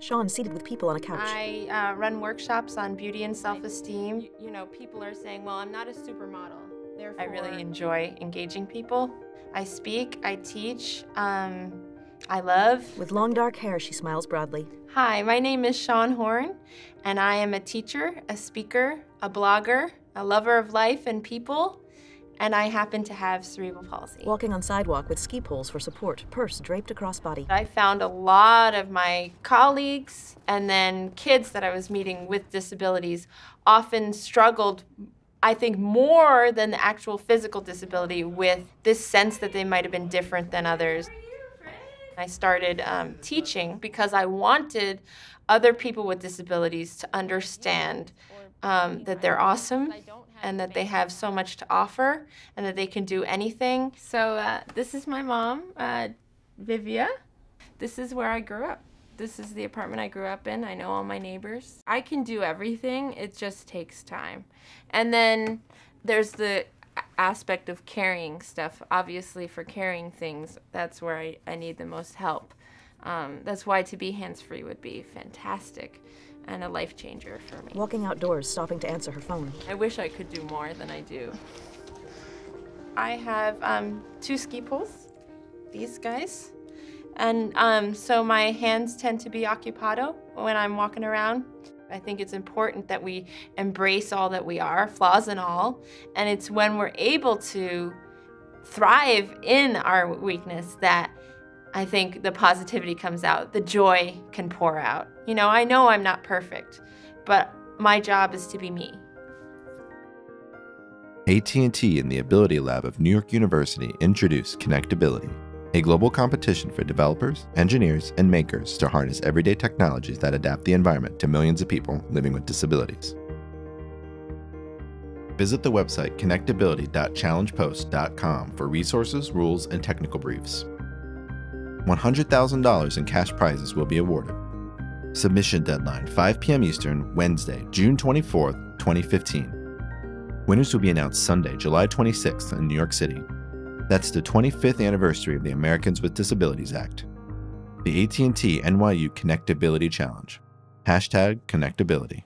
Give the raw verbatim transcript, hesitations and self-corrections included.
Xian seated with people on a couch. I uh, run workshops on beauty and self-esteem. You, you know, people are saying, well, I'm not a supermodel. Therefore, I really enjoy engaging people. I speak, I teach, um, I love. With long dark hair, she smiles broadly. Hi, my name is Xian Horn, and I am a teacher, a speaker, a blogger, a lover of life and people, and I happen to have cerebral palsy. Walking on sidewalk with ski poles for support, purse draped across body. I found a lot of my colleagues and then kids that I was meeting with disabilities often struggled, I think, more than the actual physical disability with this sense that they might have been different than others. I started um, teaching because I wanted other people with disabilities to understand um, that they're awesome, and that they have so much to offer, and that they can do anything. So uh, this is my mom, uh, Vivia. This is where I grew up. This is the apartment I grew up in. I know all my neighbors. I can do everything, it just takes time. And then there's the aspect of carrying stuff. Obviously for carrying things, that's where I, I need the most help. Um, that's why to be hands-free would be fantastic and a life changer for me. Walking outdoors, stopping to answer her phone. I wish I could do more than I do. I have um, two ski poles, these guys, and um, so my hands tend to be occupado when I'm walking around. I think it's important that we embrace all that we are, flaws and all, and it's when we're able to thrive in our weakness that I think the positivity comes out, the joy can pour out. You know, I know I'm not perfect, but my job is to be me. A T and T and the Ability Lab of New York University introduced ConnectAbility, a global competition for developers, engineers, and makers to harness everyday technologies that adapt the environment to millions of people living with disabilities. Visit the website connect ability dot challenge post dot com for resources, rules, and technical briefs. one hundred thousand dollars in cash prizes will be awarded. Submission deadline five p m Eastern, Wednesday, June twenty-fourth, twenty fifteen. Winners will be announced Sunday, July twenty-sixth in New York City. That's the twenty-fifth anniversary of the Americans with Disabilities Act. The A T and T N Y U Connect Ability Challenge. Hashtag Connect Ability.